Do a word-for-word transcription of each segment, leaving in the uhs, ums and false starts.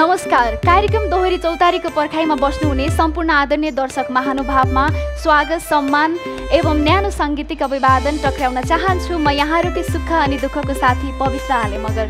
नमस्कार, कार्यक्रम दोहोरी चौतारी को पर्खाई में बस्नुहुने संपूर्ण आदरणीय दर्शक महानुभाव में स्वागत, सम्मान एवं न्यानो सांगीतिक अभिवादन टक्राउन चाहन्छु। म यहाँहरुकै सुख अनि दुःखको साथी पवित्र आले मगर।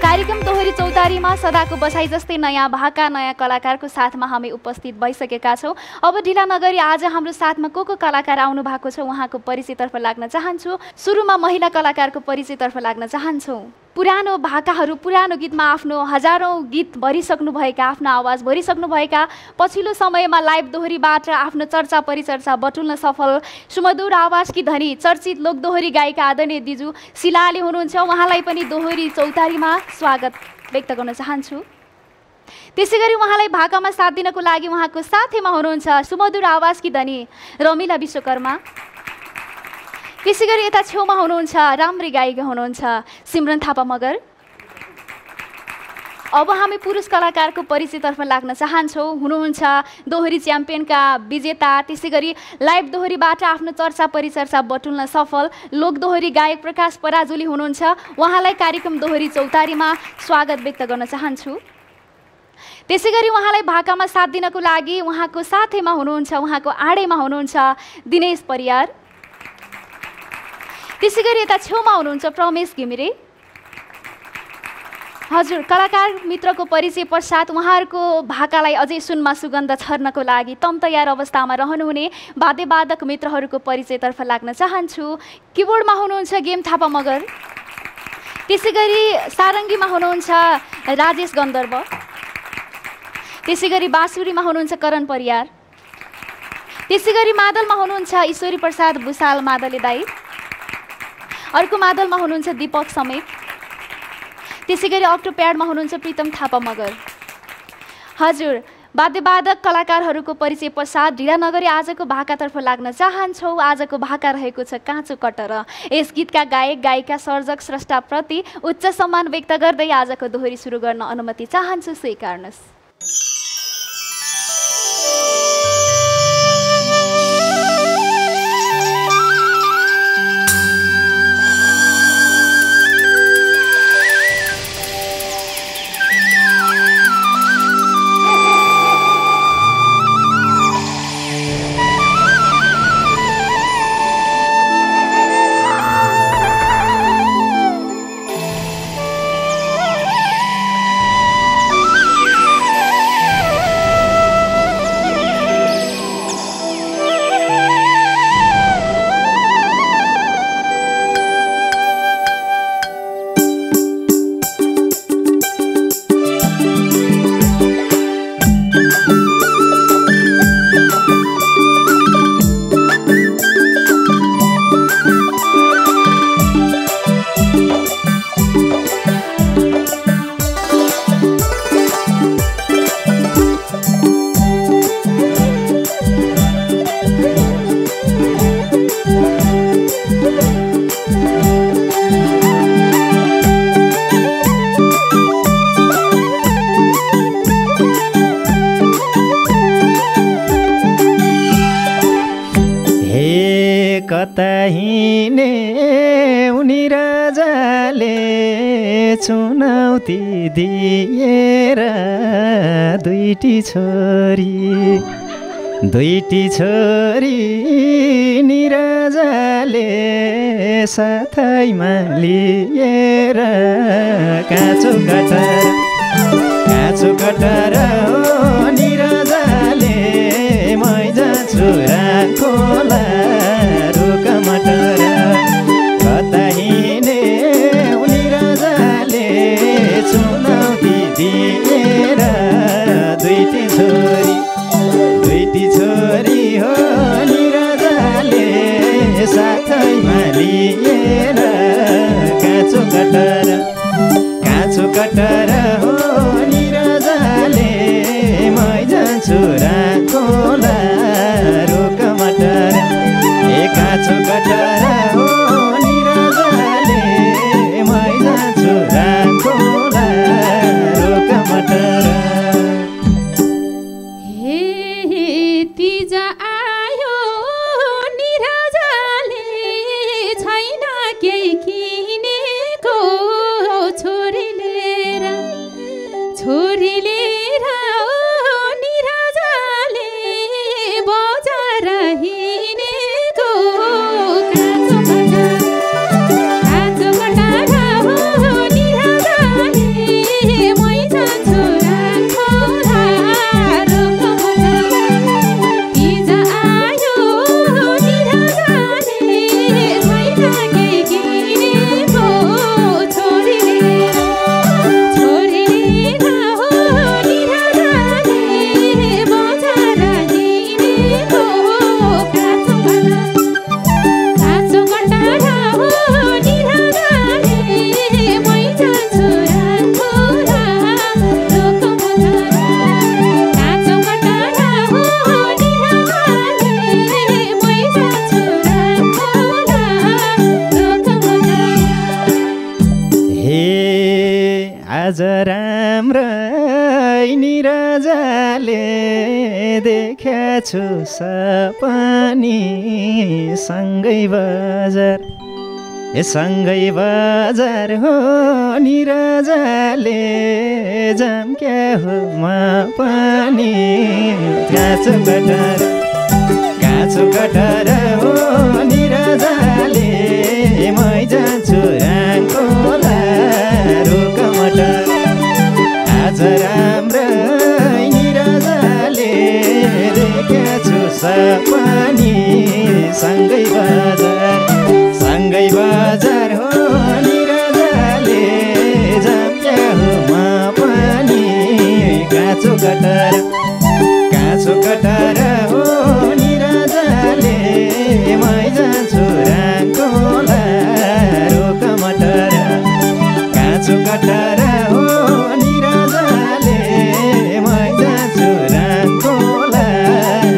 कार्यक्रम दोहोरी चौतारी में सदाको बसाई जस्तै नयाँ भाका नयाँ कलाकार को साथ में हामी उपस्थित भइसकेका छौं। अब ढिला नगरी आज हाम्रो साथमा को को कलाकार आउनु भएको छ उहाँको परिचयतर्फ लाग्न चाहन्छु। सुरुमा महिला कलाकार को परिचयतर्फ लाग्न चाहन्छु। पुरानो भाकाहरू पुरानो गीतमा आफ्नो हजारौं गीत भरिसक्नुभएका, आफ्नो आवाज भरिसक्नुभएका, पछिल्लो समयमा लाइभ दोहोरीबाट आफ्नो चर्चा परिचर्चा बटुल्न सफल सुमधुर आवाजकी धनी चर्चित लोकदोहोरी गायिका आदरणीय दिजु सिलाले हुनुहुन्छ। उहाँलाई पनि दोहोरी चौतारीमा स्वागत व्यक्त गर्न चाहन्छु। त्यसैगरी उहाँलाई भाकामा साथ दिनको लागि उहाँको साथीमा हुनुहुन्छ सुमधुर आवाजकी धनी रमिला विश्वकर्मा। त्यसैगरी यता छेउमा हुनुहुन्छ राम्री गायिका हुनुहुन्छ सिमरन थापा मगर। अब हामी पुरुष कलाकारको परिचयतर्फ लाग्न चाहन्छौँ। हुनुहुन्छ दोहोरी च्याम्पियनका विजेता, त्यसैगरी लाइभ दोहोरीबाट आफ्नो चर्चा परिचर्चा बटुल्न सफल लोकदोहोरी गायक प्रकाश पराजुली हुनुहुन्छ। उहाँलाई कार्यक्रम दोहोरी चौतारीमा स्वागत व्यक्त गर्न चाहन्छु। त्यसैगरी उहाँलाई भाकामा साथ दिनको लागि उहाँको साथैमा हुनुहुन्छ, उहाँको आडैमा हुनुहुन्छ दिनेश परियार। त्यसैगरी यता छेउमा हुनुहुन्छ प्रमेश घिमिरे। हजुर, कलाकार मित्रको परिचय पश्चात उहाँहरूको भाकालाई अझै सुनमा सुगन्ध छर्नको लागि तमतयार अवस्थामा रहनुहुने वाद्यवादक मित्रहरूको परिचयतर्फ लाग्न चाहन्छु। किबोर्डमा हुनुहुन्छ गेम थापा मगर, त्यसैगरी सारङ्गीमा हुनुहुन्छ राजेश गन्धर्व, त्यसैगरी बाँसुरीमा हुनुहुन्छ करण परियार, त्यसैगरी मादलमा हुनुहुन्छ ईश्वरी प्रसाद भुसाल मादले दाई, अर्को मादलमा हुनुहुन्छ दीपक समेत, त्यसैगरी अक्टोप्याडमा हुनुहुन्छ प्रीतम थापा मगर। हजुर, वाद्यवादक कलाकारहरूको परिचय पश्चात ढिला नगरी आजको भाकातर्फ लाग्न चाहन्छौँ। आजको भाका रहेको छ काँचो कटरा। यस गीतका गायक गायिका सर्जक स्रष्टाप्रति उच्च सम्मान व्यक्त गर्दै आजको दोहोरी सुरु गर्न अनुमति चाहन्छु। स्वीकार्नुहोस्। कतहिने उनी राजाले चुनौती दिएर दुईटी छोरी दुईटी छोरी नि राजाले साथैमा लिएर काँचो कटरा काँचो कटरा नि राजाले मैजा छुरा खोला मटरा कतैने उनी राजाले चुनौती दिएर दुईटी छोरी दुईटी छोरी हो नि राजाले साथैमा लिएर काँचो कटरा काँचो कटरा हो नि राजाले मैजा छुरा खोला रुख मटरा काँचो कटरा हो नि राजाले मैला छुरा खोला रुख मटरा। हे तिजा आयो नि राजाले छैन केही किनेको छोरी लिएर छु सपनी सँगै बजार ए सँगै बजार हो नि राजाले जाम क्या हो मा पानी काँचो कटहर काँचो कटहर हो नि राजाले मै जान्छु राङ्कोला रोक मटर आज राम्रो सपनी सँगै बजार सँगै बजार हो नि राजाले जाम्या हो मा पानी काँचो कटहर काँचो कटहर हो नि राजाले मै जान्छु राङ्कोला रोक मटर काँचो कटहर हो नि राजाले मै जान्छु राङ्कोला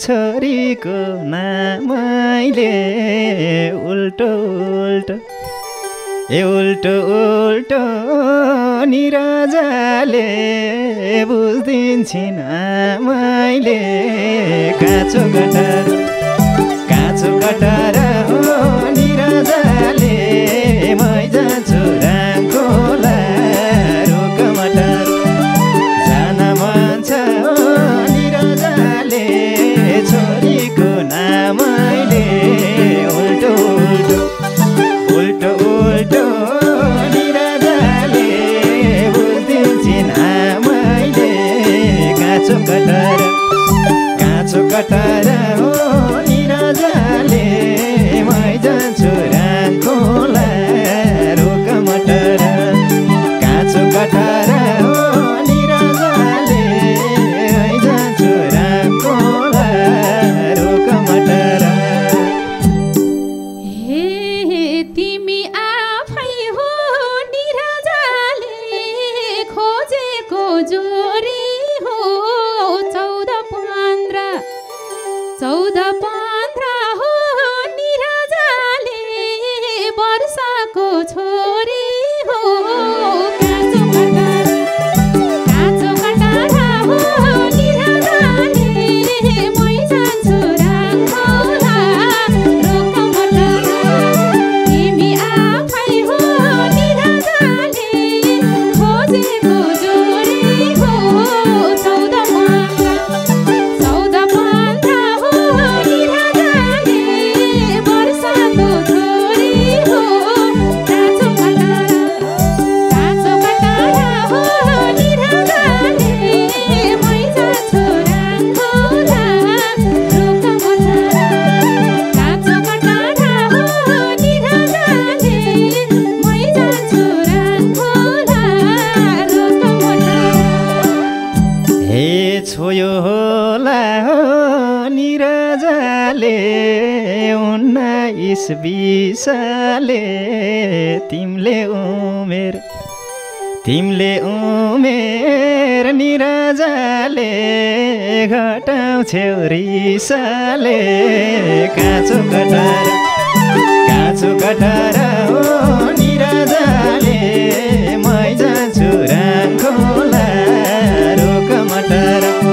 छोरीको नामैले उल्टो उल्टो ए उल्टो उल्टो नि राजाले बुझ्दिन्छिन् आमाइले काँचो कटहर काँचो कटहर हो नि राजाले मै जान्छु राङ्कोला रोक मटर जान मन छ नि राजाले छोरीको नामैले उल्टो उल्टो उल्टो उल्टो नि राजाले बुझ्दिन्छिन् आमाइले काँचो कटहर काँचो कटहर हो नि राजाले मै जान्छु राङ्कोला रोक मटर काँचो कटहर हो नि राजाले मै जान्छु राङ्कोला रोक मटर विषाले तिमले उमेर तिमले उमेर नि राजाले घटाउँछौ रिसाले काँचो कटहर काँचो कटहर हो नि राजाले मै जान्छु राङ्कोला रोक मटर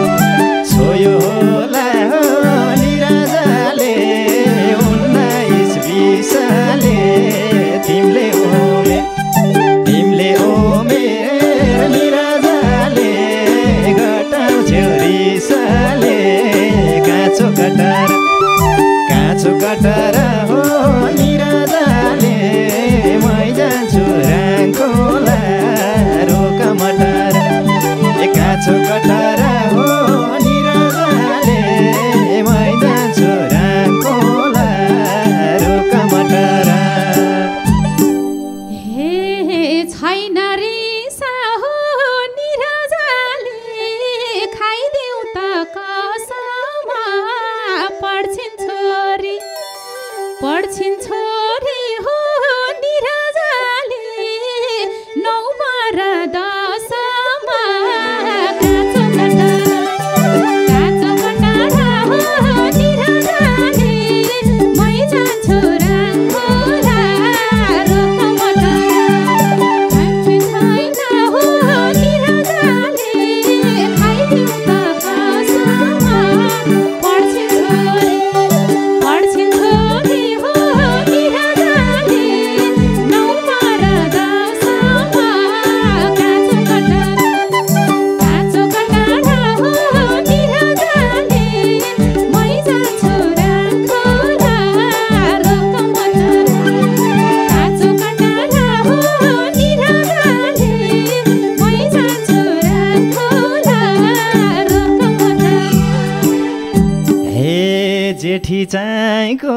जेठी चाइको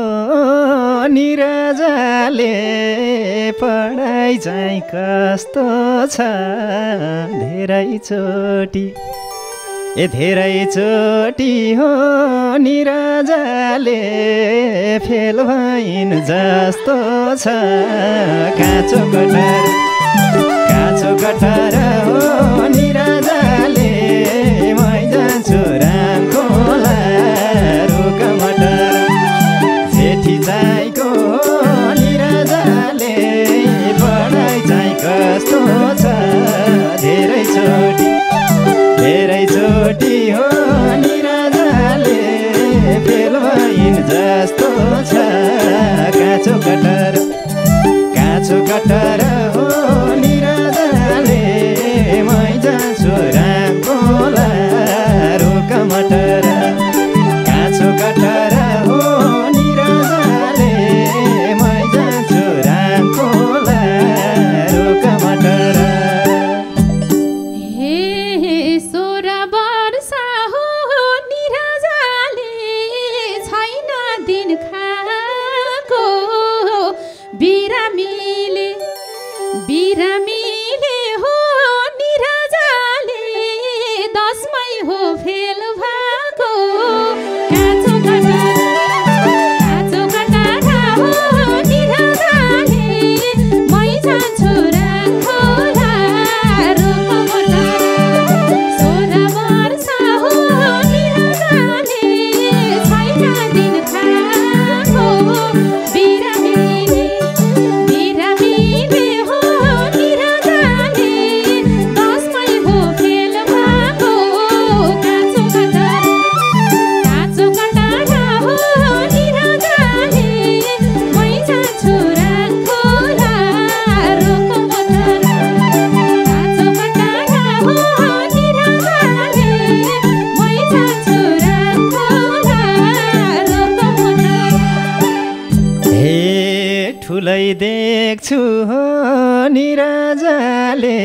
निराजाले पढाइ चाहिँ कस्तो छ धेरै चोटी ए धेरै चोटी हो निराजाले फेल भइन जस्तो छ काँचो गटार काँचो गटार हो निराजाले मै जान्छु रामकोला रोका मटर जेठी जाइको निराजाले पढाइ चाहिँ कस्तो छ धेरै चोटी धेरै चोटी हो निराजाले फेल भइन जस्तो छ काँचो कटर काँचो कटर हो निराजाले मै जान्छु रामकोला रोका मटर काँचो कटर हो निराजाले मै जान्छु रामकोला रोका मटर देख्छु हो निराजाले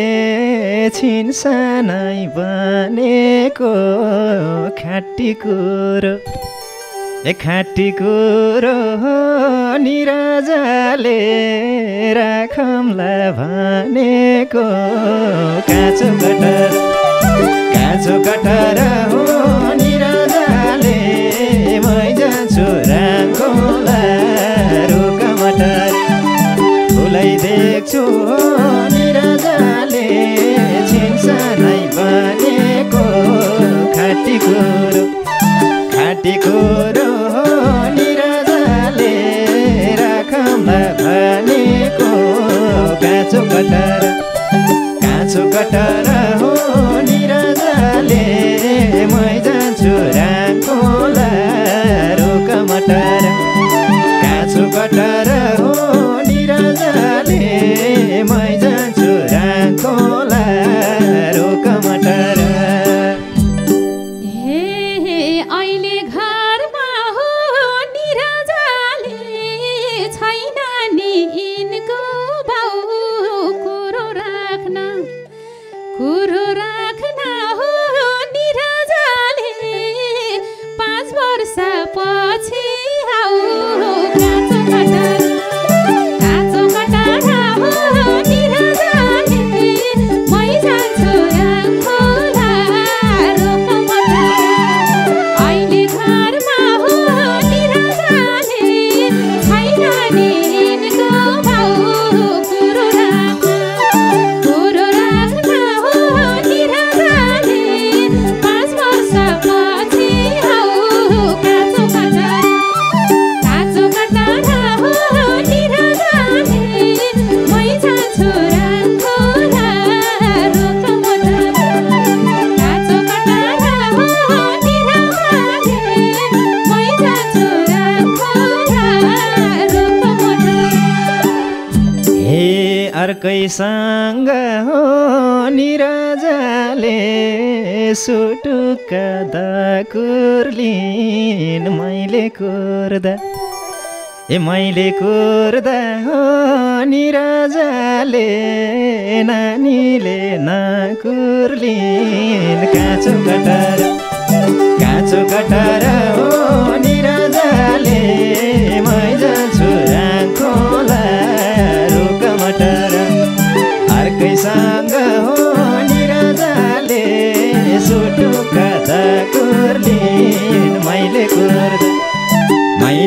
छिन सानै बनेको खाटी कुरो ए खाटी कुरो हो निराजाले राखौँला भनेको काँचो कटर काँचो कटर हो निराजाले मै जान्छु रामकोला रोका मटर देख्छु निराजाले छिनसानै बनेको खाटी कुरो खाटी कुरो निराजाले राखमा भनेको काँचो कटर काँचो कटर हो निराजाले मै जान्छु रामकोला रोका मटर काँचो कटर हो निराजाले मै जान्छु रामकोला रोका मटर हे अहिले घरमा हो निराजाले छैन नि इनको बाउ कुरो राख्न कुरो राख्न हो निराजाले पाँच वर्ष पछि अर्कैसँग हो निराजाले सुटुक्क दाकुर्लिन मैले कुर्दा ए मैले कुर्दा हो निराजाले नानीले नाकुर्लिन काँचो कटर काँचो कटर हो निराजा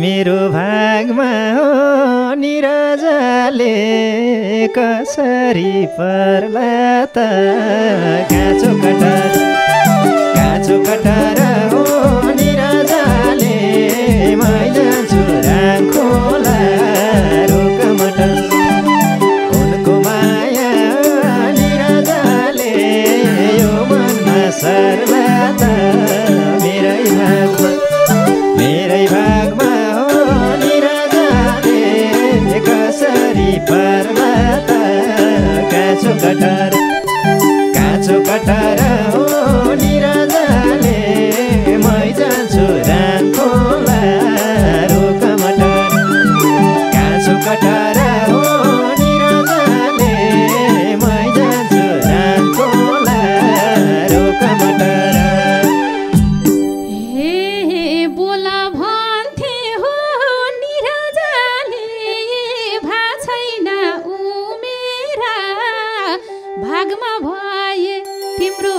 मेरो भागमा हो निराजाले कसरी पर्ला त काँचो कटार काँचो कटार हो निराजाले मैले छोरा खोला रोक मटर उनको माया निराजाले यो मनमा सर्ला त मेरै भागमा मेरै भागमा पर्वत काँचो कटार काँचो कटार हो निराजाले मै जान्छु राखोला रोक मटर काँचो कटार हो निराजाले मै जान्छु राखोला रोक मटर। हे बोला भन्थे हो निराजाले भागमा भए तिम्रो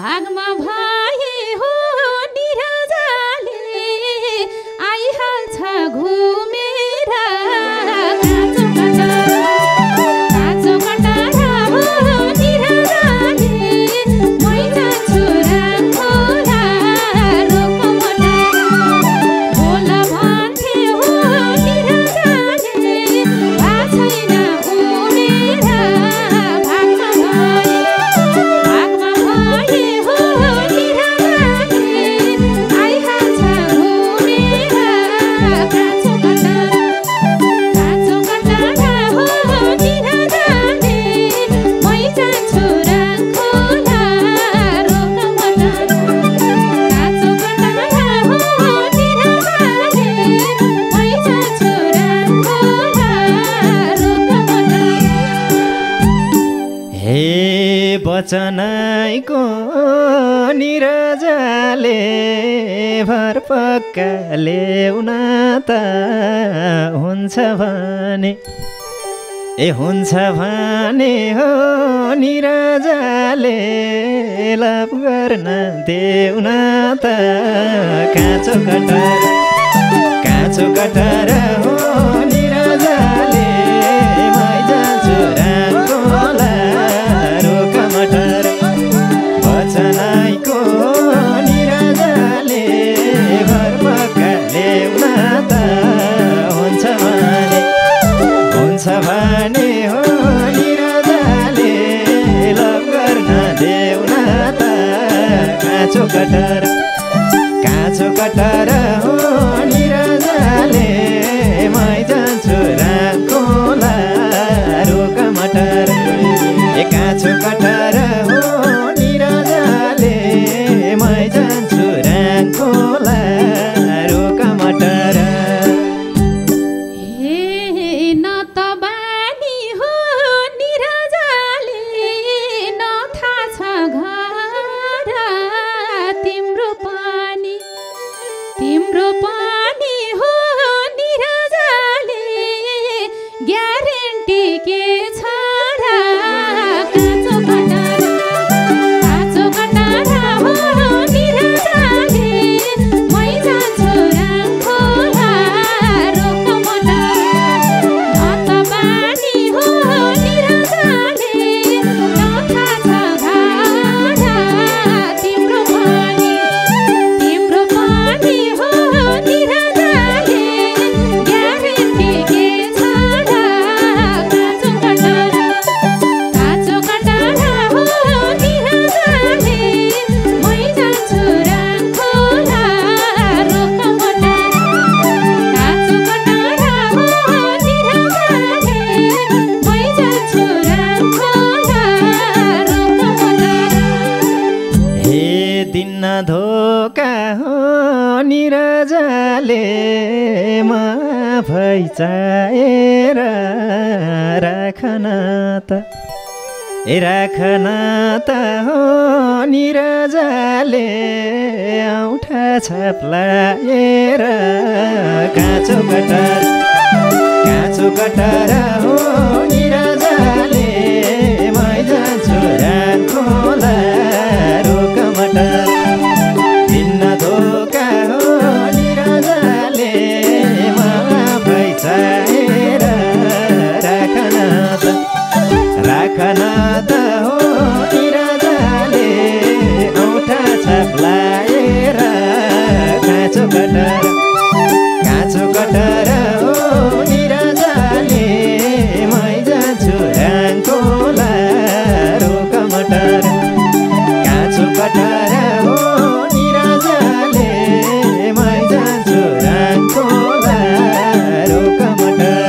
भागमा भए हो निराजाले आइहाल्छ घुमेर काँचो कटार काँचो कटार हो निराजाले मै जान्छु राखोला रोक मटर बोला भन्थे हो निराजाले छैन उमेर वचनाइको निराजाले भर पक्का ल्याउन त हुन्छ भने ए हुन्छ भने हो निराजाले लाभ गर्न देउन त काँचो कटार काँचो कटार हो निराजाले मै जान्छु राखोला वचनाइको निराजाले भर पक्का ल्याउन त हुन्छ भने हुन्छ भने हो निराजाले लभ गर्न देउन त काँचो कटार काँचो कटार हो निराजाले मै जान्छु राखोला रोक मटर ए काँचो कटार हो निराजाले मै जान्छु राखोला। दिन्न धोका हो निरजाले माफै चाहेर राखन त राखन त हो निरजाले औँठा छप्लाएर काँचो कटार काँचो कटार हो निरजाले मै जान्छु राखोला रोक मटार दिन्न धोका हो निरजाले माफै चाहेर राखन त राखन त हो निरजाले औँठा छप्लाएर काँचो कटार काँचो कटार हो निरजाले मै जान्छु राखोला रोक मटार काँचो कटार हो निरजाले मै जान्छु राखोला रोक मटार।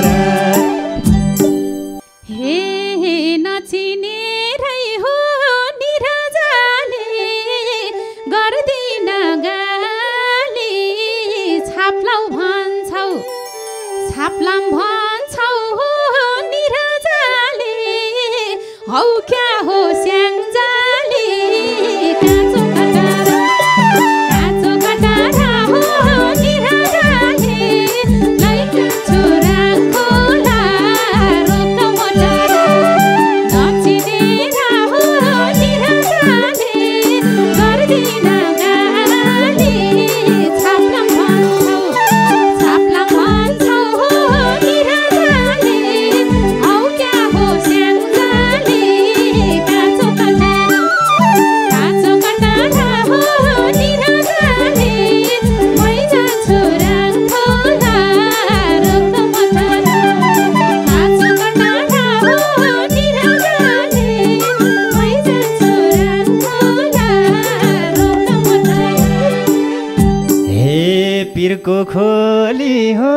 खोली हो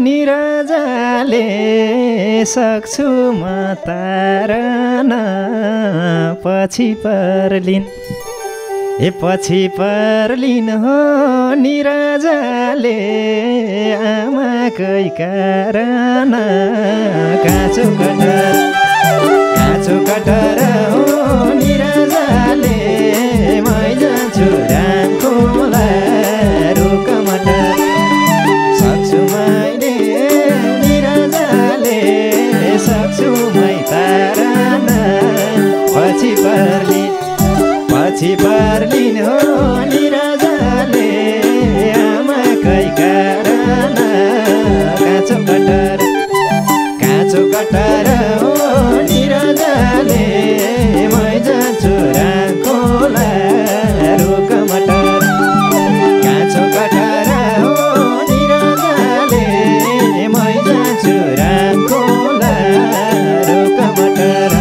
निरजाले सक्छु म तारन पछि पर्लिन ए पछि पर्लिन हो निरजाले आमाकै कारण काँचो कटार काँचो कटार हो निरजाले मै जान्छु राखोला रोक मटार सक्छु मैले निरजाले सक्छु मै तारन पछि पर्लिन पछि पर्लिन हो निरजाले आमाकै कारण काँचो कटार काँचो कटार हो निरजाले मै जान्छु राखोला रोक मटार काँचो कटार हो निरजाले मै जान्छु राखोला रोक मटार।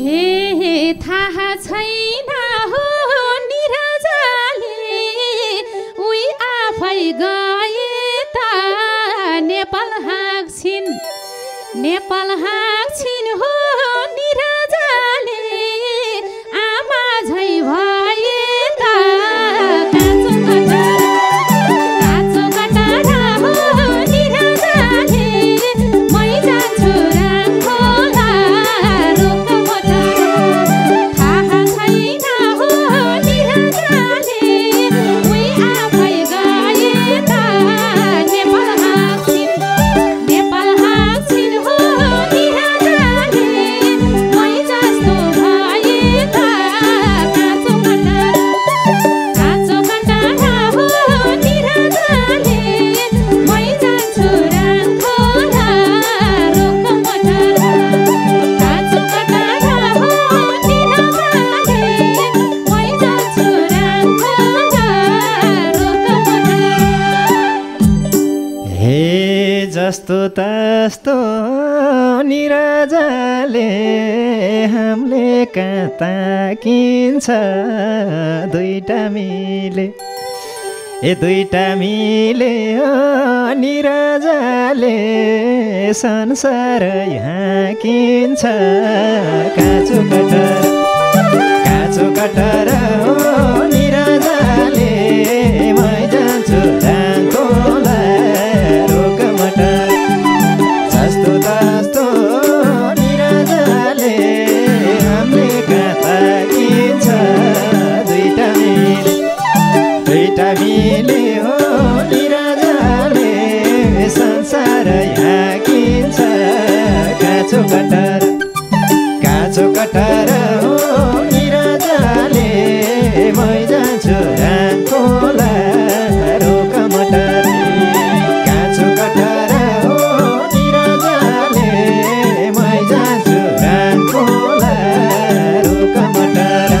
हे थाहा छैन हो निरजाले उही आफै गए त नेपाल हाँक्छिन् नेपाल हाँक्छिन् हो निरजाले आमा झै भए जस्तो तस्तो निरजाले हामीले कता किन्छ दुईटा मिले ए दुईटा मिले हो निरजाले संसार यहाँ किन्छ काँचो कटार काँचो कटार हो रमिले हो निराधाले संसार याकिन्छ काँचो कटार काँचो कटार हो निराधाले मै जान्छु रातको लारो कमटार काँचो कटार हो निराधाले मै जान्छु रातको लारो कमटार।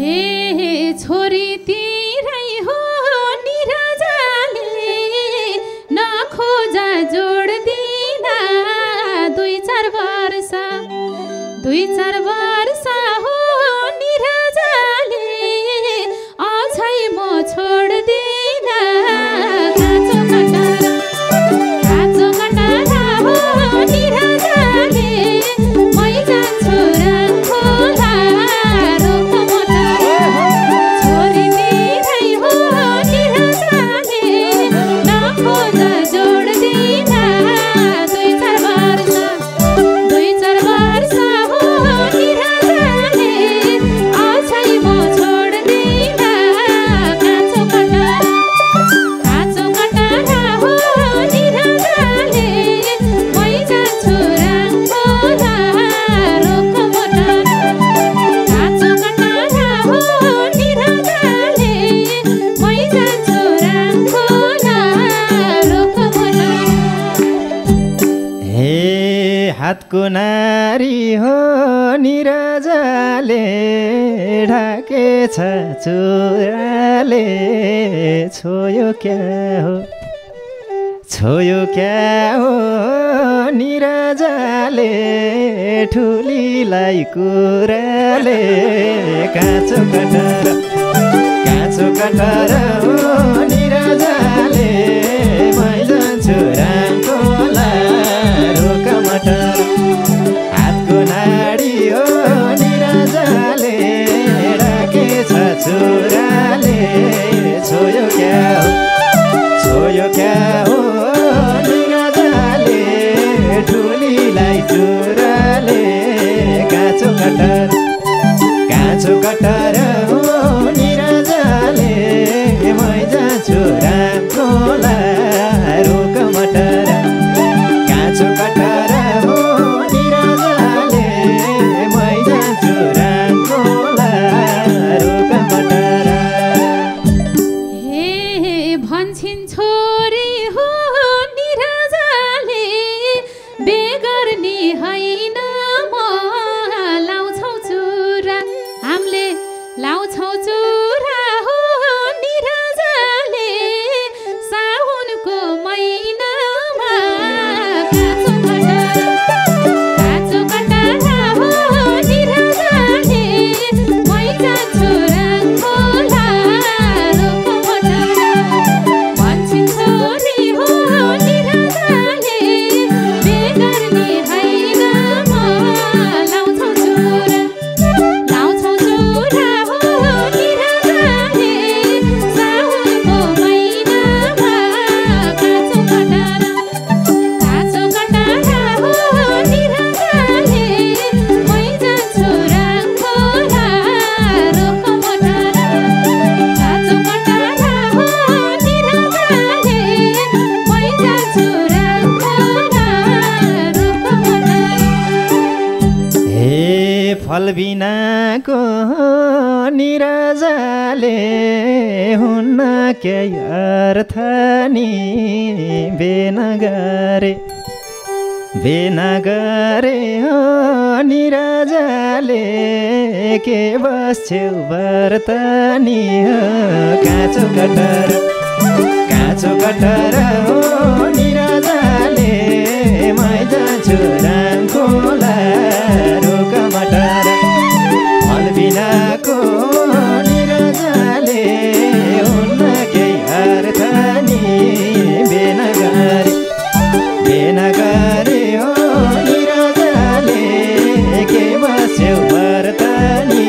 हे छोरी दुई चार वर्ष हो निराजाले अझै म छोड्दिन काँचो कटारा काँचो कटारा हो निराजाले मै जान्छु रातको लारो कमटारा छोरी तिरै हो निराजाले नखोज जोड्दिन दुई चार वर्ष दुई चार वर्ष हातको नारी हो निराजाले ढाकेछ चुराले छोयो क्या हो छोयो क्या हो निराजाले ठुलीलाई कुराले काँचो कटार काँचो कटार हो निराजाले मै जान्छु रामको लारो कमटार हातको नाडी हो निराजाले राखेछ चुराले छोयो क्या हो छोयो क्या हो निराजाले ठुलीलाई चुराले काँचो कटार काँचो कटार हो निराजाले मै जान्छु रामको लारो कमटार काँचो कटार हो निराजाले मै जान्छु रामको लारो कमटार। हे भन्छिन् छोरी हो निराजाले बेगर्नी हैन म लाउँछौ चुरा हामीले लाउँछौ चुरा हो निराजाले साउनको महिनामा काँचो कटारा काँचो कटारा हो निराजाले मै जान्छु रातको लारो कमटारा भन्छिन् छोरी हो निराजाले बेगर्नी हैन म लाउँछौ चुरा लाउँछौ चुरा हो निराजाले साउनको महिनामा काँचो कटारा काँचो कटारा हो निराजाले मै जान्छु रातको लारो कमटारा काँचो कटारा हो निराजाले मै जान्छु रातको लारो कमटारा। हे फल बिनाको निराजाले हुन्न केही अर्थ नि बेनगरे बेनगरे हो निराजाले के बस्छौ बर्तनी हो काँचो कटार काँचो कटार हो निराजाले मै जान्छु रामको लारो कमटार फल बिनाको निराजाले हुन्न केही अर्थ नि बेनगरे बेनगरे हो निराजाले के बस्यो बर्तनी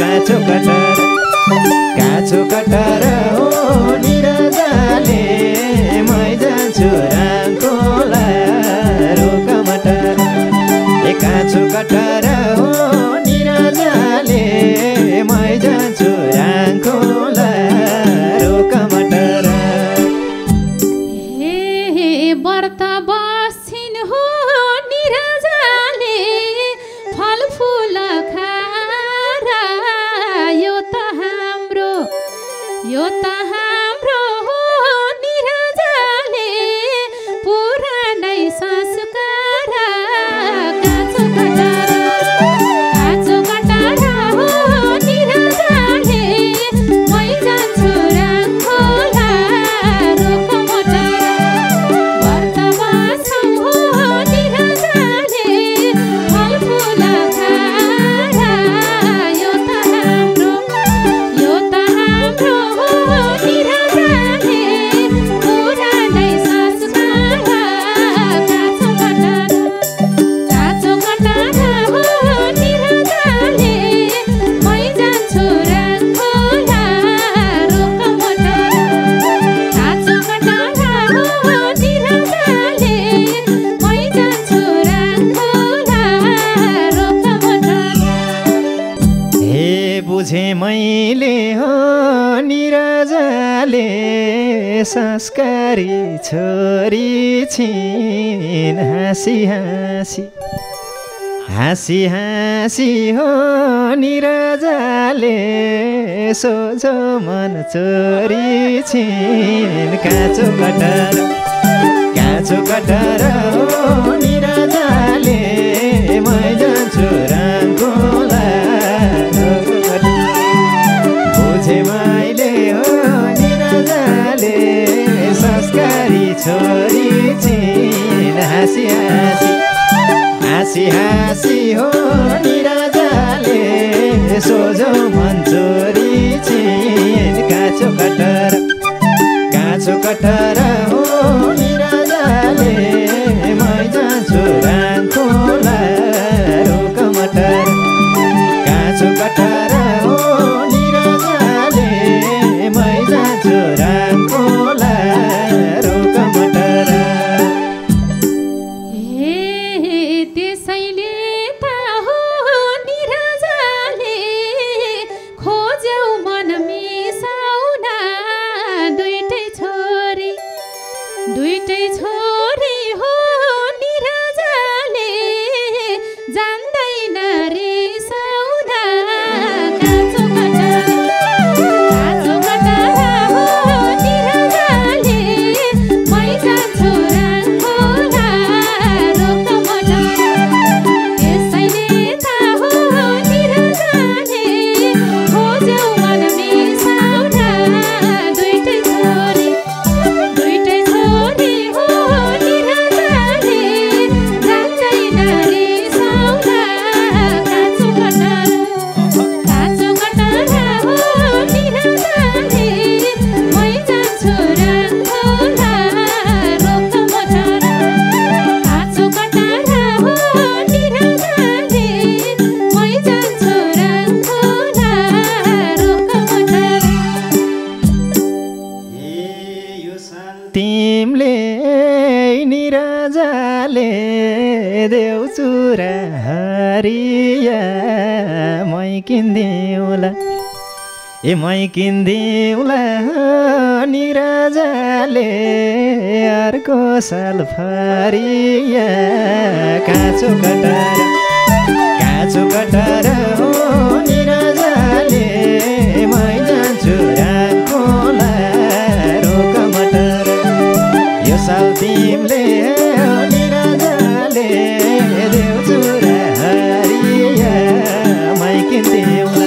काँचो कटार काँचो कटार हो निराजाले मै जान्छु रामको लारो कमटार ए काँचो कटार हो निराजाले मै जान्छु रामको संस्कारी छोरी छिन् हाँसी हाँसी हाँसी हाँसी हो निराजाले सोझो मन छोरी छिन् काँचो कटहर काँचो कटहर हो निराजाले मै जान्छु रामकोला बुझे मैले हो संस्कारी छोरी छिन् हाँसी हाँसी हाँसी हाँसी हो निराजाले सोझो मन छोरी छिन् काँचो कटहर काँचो कटहर हो निराजाले मै जान्छु रामकोला रोक मटर काँचो कटहर हो निराजाले मै जान्छु रामकोला ए मै किन्दिउला निराजाले अर्को साल फरिया काँचो कटहर काँचो कटहर हो निराजाले मै जान्छु रामकोला रोक मटर यो साल तिमीले निराजाले देउछु रा हरिया मै किन्दिउला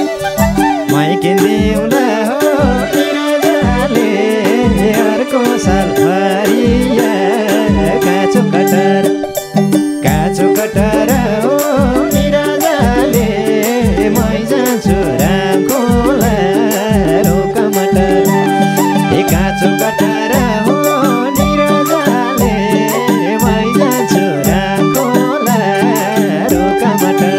माई किन्दिउला हो निराजाले अर्को साल फरिया काँचो कटहर काँचो कटहर हो निराजाले मै जान्छु रामकोला रोक मटर ए काँचो कटहर हो निराजाले मै जान्छु रामकोला रोक मटर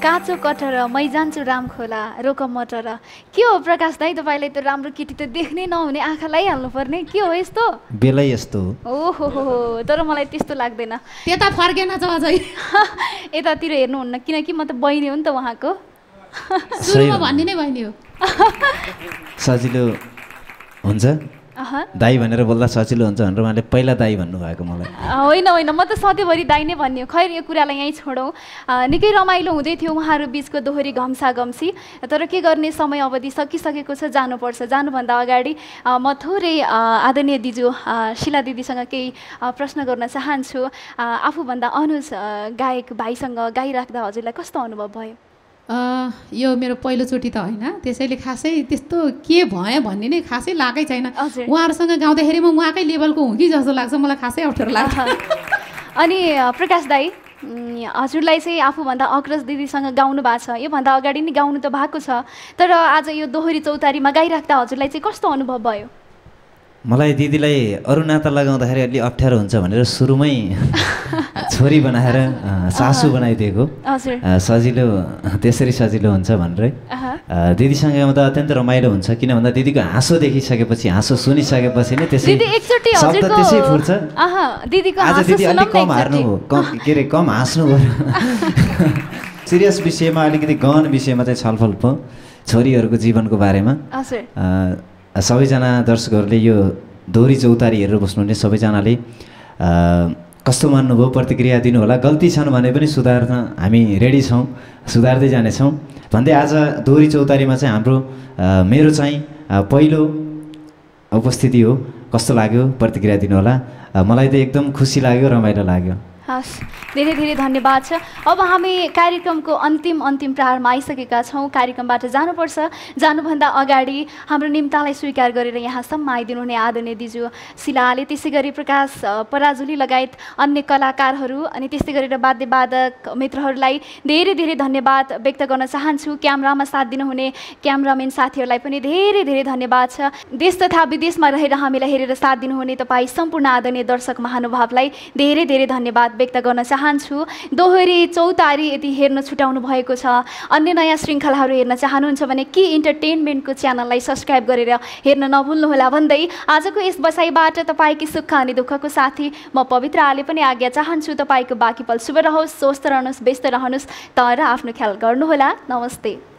काँचो कटरा मै जान्छु राम खोला रोकम मटरा के हो प्रकाश दाई तपाईले त राम्रो किटी त देख्नै नहुने आँखालाई हाल्नु पर्ने के हो यस्तो बेलै यस्तो ओहो हो तर मलाई त्यस्तो लाग्दैन त्यता फर्केन त अझै एतातिर हेर्नु हुन्न किनकि म त बहिनी हो नि त वहाको सुरुमा भन्ने नै बहिनी हो सजिलो हुन्छ दाई भनेर बोल्दा सजिलो हुन्छ भनेर उहाँले पहिला दाई भन्नुभएको मलाई होइन होइन म त सधैँभरि दाई नै भन्ने हो खैर यो कुरालाई यहीँ छोडौँ निकै रमाइलो हुँदै थियो उहाँहरू बीचको दोहोरी घम्सा घम्सी तर के गर्ने समय अवधि सकिसकेको छ जानुपर्छ जानुभन्दा अगाडि म थोरै आदरणीय दिजु शिला दिदीसँग केही प्रश्न गर्न चाहन्छु आफूभन्दा अनुज गायक भाइसँग गाइराख्दा हजुरलाई कस्तो अनुभव भयो आ, यो मेरो पहिलोचोटि त होइन त्यसैले खासै त्यस्तो के भए भन्ने नै खासै लागै छैन उहाँहरूसँग गाउँदाखेरि म उहाँकै लेभलको हुँ कि जस्तो लाग्छ मलाई खासै अप्ठ्यारो लाग्छ अनि प्रकाश दाई हजुरलाई चाहिँ आफूभन्दा अग्रज दिदीसँग गाउनु भएको छ योभन्दा अगाडि नै गाउनु त भएको छ तर आज यो दोहोरी चौतारीमा गाइराख्दा हजुरलाई चाहिँ कस्तो अनुभव भयो मलाई दिदीलाई अरू नाता लगाउँदाखेरि अलि अप्ठ्यारो हुन्छ भनेर सुरुमै छोरी बनाएर सासू बनाइदिएको सजिलो त्यसरी सजिलो हुन्छ भनेरै दिदीसँग आउँदा अत्यन्त रमाइलो हुन्छ किन भन्दा दिदीको हाँसो देखिसकेपछि हाँसो सुनिसकेपछि नै त्यसै शब्द त्यसै फुट्छ आज दिदी अलिक कम हार्नु हो के अरे कम हाँस्नु हो सिरियस विषयमा अलिकति गहन विषयमा चाहिँ छलफल भयो छोरीहरूको जीवनको बारेमा सबैजना दर्शकहरूले यो दोहोरी चौतारी हेरेर बस्नुहुने सबैजनाले कस्तो मान्नुभयो प्रतिक्रिया दिनुहोला गल्ती छन् भने पनि सुधार्न हामी रेडी छौँ सुधार्दै जानेछौँ भन्दै आज दोहोरी चौतारीमा चाहिँ हाम्रो मेरो चाहिँ पहिलो उपस्थिति हो कस्तो लाग्यो प्रतिक्रिया दिनुहोला मलाई त एकदम खुसी लाग्यो रमाइलो लाग्यो हस् धेरै धेरै धन्यवाद छ अब हामी कार्यक्रमको अन्तिम अन्तिम प्रहारमा आइसकेका छौँ कार्यक्रमबाट जानुपर्छ जानुभन्दा अगाडि हाम्रो निम्तालाई स्वीकार गरेर यहाँसम्म आइदिनुहुने आदरणीय दिजु शिलाले त्यसै गरी प्रकाश पराजुली लगायत अन्य कलाकारहरू अनि त्यस्तै गरेर वाद्यवादक मित्रहरूलाई धेरै धेरै धन्यवाद व्यक्त गर्न चाहन्छु क्यामेरामा साथ दिनुहुने क्यामेरामेन साथीहरूलाई पनि धेरै धेरै धन्यवाद छ देश तथा विदेशमा रहेर हामीलाई हेरेर साथ दिनुहुने तपाईँ सम्पूर्ण आदरणीय दर्शक महानुभावलाई धेरै धेरै धन्यवाद व्यक्त गर्न चाहन्छु दोहोरी चौतारी यदि हेर्न छुटाउनु भएको छ अन्य नयाँ श्रृङ्खलाहरू हेर्न चाहनुहुन्छ भने के इन्टरटेनमेन्टको च्यानललाई सब्सक्राइब गरेर हेर्न नभुल्नुहोला भन्दै आजको यस बसाइबाट तपाईँकी सुख अनि दुःखको साथी म पवित्र आले पनि आज्ञा चाहन्छु तपाईँको बाँकी पल शुभ रहोस् स्वस्थ रहनुहोस् व्यस्त रहनुहोस् तर आफ्नो ख्याल गर्नुहोला नमस्ते।